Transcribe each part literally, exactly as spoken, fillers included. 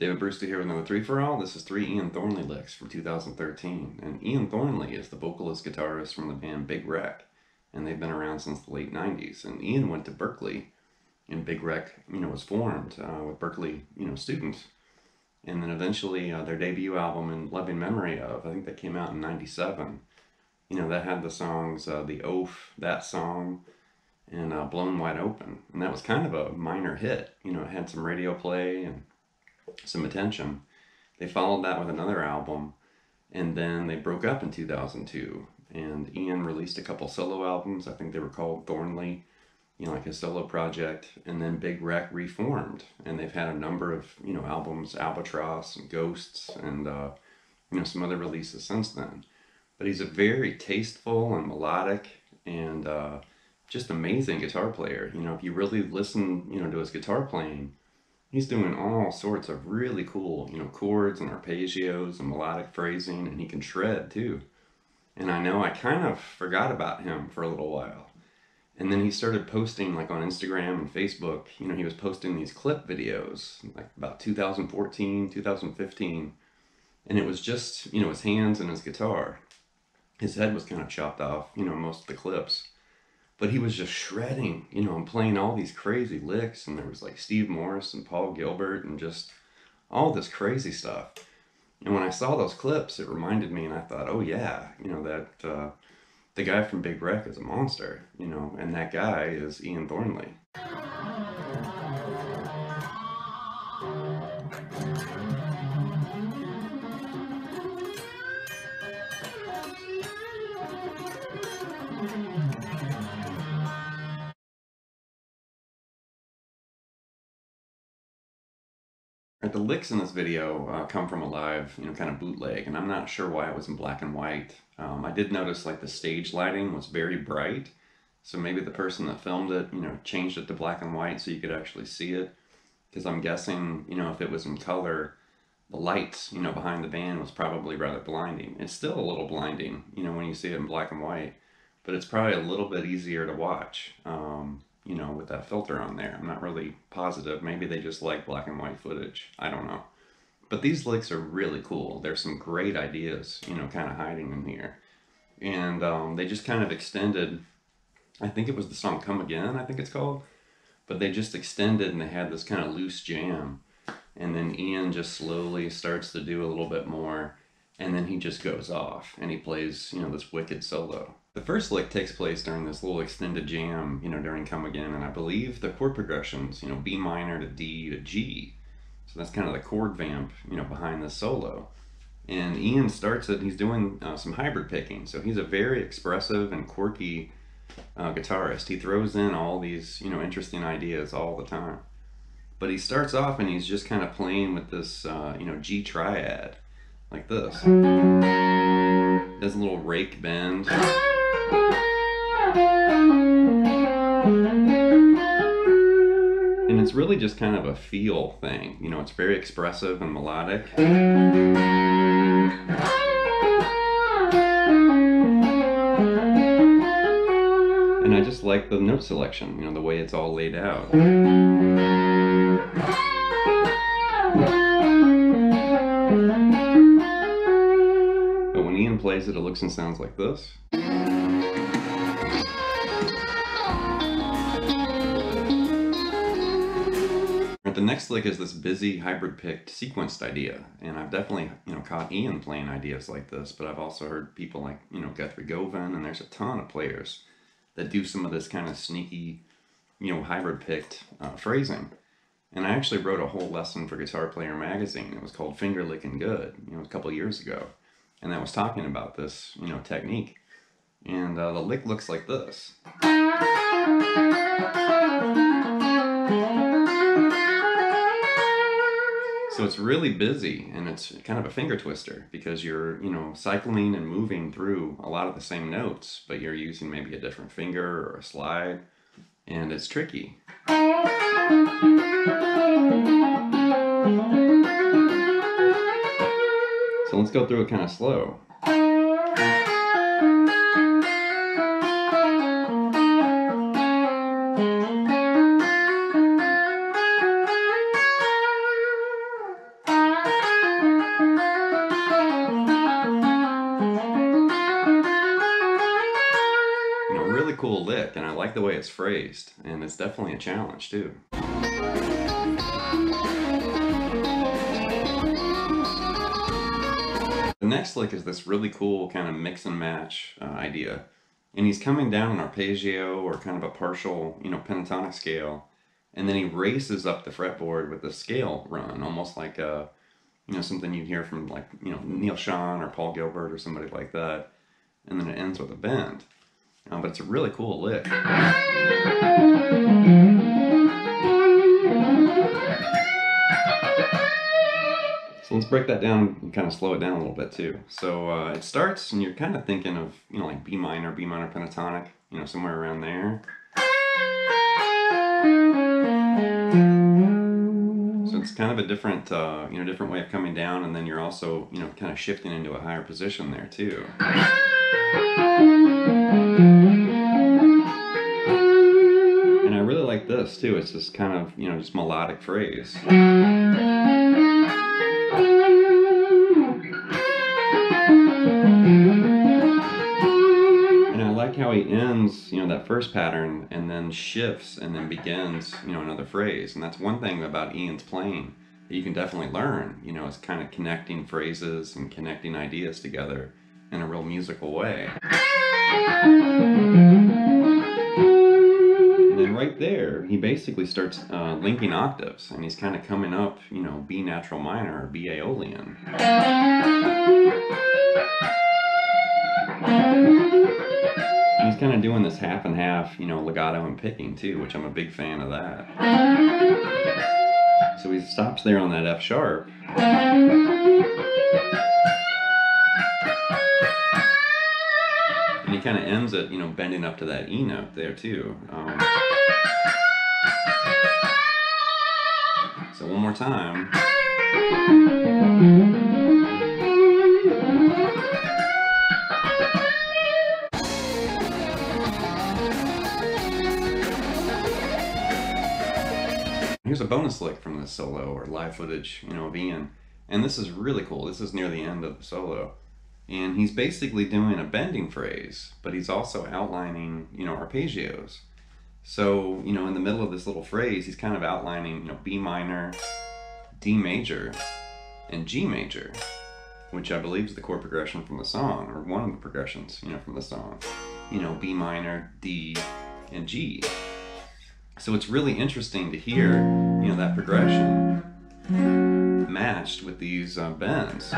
David Brewster here with another Three For All. This is three Ian Thornley licks from two thousand thirteen. And Ian Thornley is the vocalist guitarist from the band Big Wreck. And they've been around since the late nineties. And Ian went to Berkeley, and Big Wreck, you know, was formed uh, with Berkeley, you know, students. And then eventually uh, their debut album, In Loving Memory Of, I think that came out in ninety-seven. You know, that had the songs uh, The Oaf, That Song, and uh, Blown Wide Open. And that was kind of a minor hit. You know, it had some radio play and some attention. They followed that with another album, and then they broke up in two thousand two. And Ian released a couple solo albums. I think they were called Thornley, you know, like his solo project. And then Big Wreck reformed, and they've had a number of, you know, albums, Albatross and Ghosts, and uh, you know, some other releases since then. But he's a very tasteful and melodic and uh, just amazing guitar player. You know, if you really listen, you know, to his guitar playing, he's doing all sorts of really cool, you know, chords and arpeggios and melodic phrasing, and he can shred too. And I know I kind of forgot about him for a little while. And then he started posting, like, on Instagram and Facebook, you know, he was posting these clip videos, like, about two thousand fourteen, two thousand fifteen. And it was just, you know, his hands and his guitar. His head was kind of chopped off, you know, most of the clips. But he was just shredding, you know, and playing all these crazy licks. And there was, like, Steve Morse and Paul Gilbert and just all this crazy stuff. And when I saw those clips, it reminded me, and I thought, oh yeah, you know, that uh, the guy from Big Wreck is a monster, you know, and that guy is Ian Thornley. The licks in this video uh, come from a live, you know, kind of bootleg, and I'm not sure why it was in black and white. Um, I did notice, like, the stage lighting was very bright, so maybe the person that filmed it, you know, changed it to black and white so you could actually see it. Because I'm guessing, you know, if it was in color, the lights, you know, behind the band was probably rather blinding. It's still a little blinding, you know, when you see it in black and white, but it's probably a little bit easier to watch. Um, you know, with that filter on there. I'm not really positive. Maybe they just like black and white footage. I don't know. But these licks are really cool. There's some great ideas, you know, kind of hiding in here. And um, they just kind of extended, I think it was the song Come Again, I think it's called. But they just extended and they had this kind of loose jam. And then Ian just slowly starts to do a little bit more. And then he just goes off and he plays, you know, this wicked solo. The first lick takes place during this little extended jam, you know, during Come Again, and I believe the chord progressions, you know, B minor to D to G. So that's kind of the chord vamp, you know, behind this solo. And Ian starts it, he's doing uh, some hybrid picking. So he's a very expressive and quirky uh, guitarist. He throws in all these, you know, interesting ideas all the time. But he starts off and he's just kind of playing with this, uh, you know, G triad, like this. Does a little rake bend. And it's really just kind of a feel thing, you know, it's very expressive and melodic. And I just like the note selection, you know, the way it's all laid out. But when Ian plays it, it looks and sounds like this. The next lick is this busy hybrid picked sequenced idea, and I've definitely, you know, caught Ian playing ideas like this, but I've also heard people like, you know, Guthrie Govan, and there's a ton of players that do some of this kind of sneaky, you know, hybrid picked uh, phrasing. And I actually wrote a whole lesson for Guitar Player magazine. It was called Finger Lickin' Good, you know, a couple years ago, and that was talking about this, you know, technique. And uh, the lick looks like this. So it's really busy, and it's kind of a finger twister because you're, you know, cycling and moving through a lot of the same notes, but you're using maybe a different finger or a slide, and it's tricky. So let's go through it kind of slow. concept, and I like the way it's phrased, and it's definitely a challenge too. The next lick is this really cool kind of mix and match uh, idea, and he's coming down an arpeggio or kind of a partial, you know, pentatonic scale, and then he races up the fretboard with the scale run, almost like a, you know, something you'd hear from, like, you know, Neal Schon or Paul Gilbert or somebody like that, and then it ends with a bend. Um, but it's a really cool lick. So let's break that down and kind of slow it down a little bit too. So uh, it starts and you're kind of thinking of, you know, like B minor, B minor pentatonic, you know, somewhere around there. So it's kind of a different, uh, you know, different way of coming down, and then you're also, you know, kind of shifting into a higher position there too. And I really like this too. It's this kind of, you know, just melodic phrase. And I like how he ends, you know, that first pattern and then shifts and then begins, you know, another phrase. And that's one thing about Ian's playing that you can definitely learn, you know, is kind of connecting phrases and connecting ideas together in a real musical way. And then right there, he basically starts uh, linking octaves, and he's kind of coming up, you know, B natural minor or B Aeolian. And he's kind of doing this half and half, you know, legato and picking too, which I'm a big fan of that. So he stops there on that F sharp. He kind of ends it, you know, bending up to that E note there too. Um, so one more time. Here's a bonus lick from this solo or live footage, you know, of Ian, and this is really cool. This is near the end of the solo. And he's basically doing a bending phrase, but he's also outlining, you know, arpeggios. So, you know, in the middle of this little phrase, he's kind of outlining, you know, B minor, D major, and G major, which I believe is the chord progression from the song, or one of the progressions, you know, from the song. You know, B minor, D, and G. So it's really interesting to hear, you know, that progression matched with these uh, bends.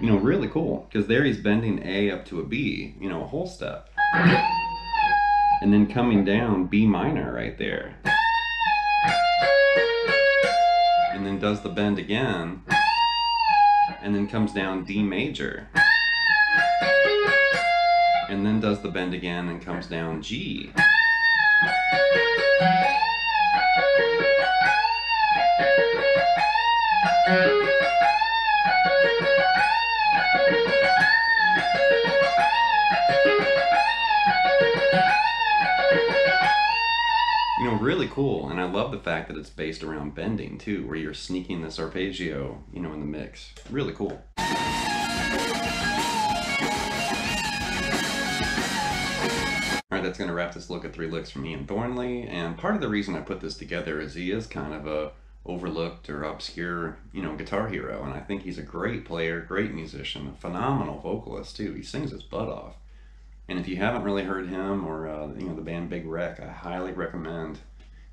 You know, really cool, because there he's bending A up to a B, you know, a whole step, and then coming down B minor right there, and then does the bend again, and then comes down D major, and then does the bend again and comes down G. You know, really cool, and I love the fact that it's based around bending too, where you're sneaking this arpeggio, you know, in the mix. Really cool. Alright, that's going to wrap this look at three licks from Ian Thornley, and part of the reason I put this together is he is kind of a overlooked or obscure, you know, guitar hero, and I think he's a great player, great musician, a phenomenal vocalist too. He sings his butt off, and if you haven't really heard him or, uh, you know, the band Big Wreck, I highly recommend,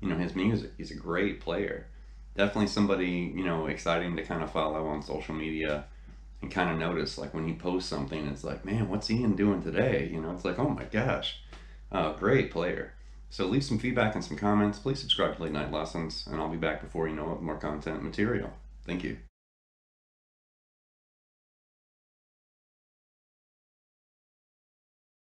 you know, his music. He's a great player. Definitely somebody, you know, exciting to kind of follow on social media. And kind of notice, like, when he posts something, it's like, man, what's Ian doing today? You know, it's like, oh my gosh, uh, great player. So leave some feedback and some comments. Please subscribe to Late Night Lessons, and I'll be back before you know it with more content and material. Thank you.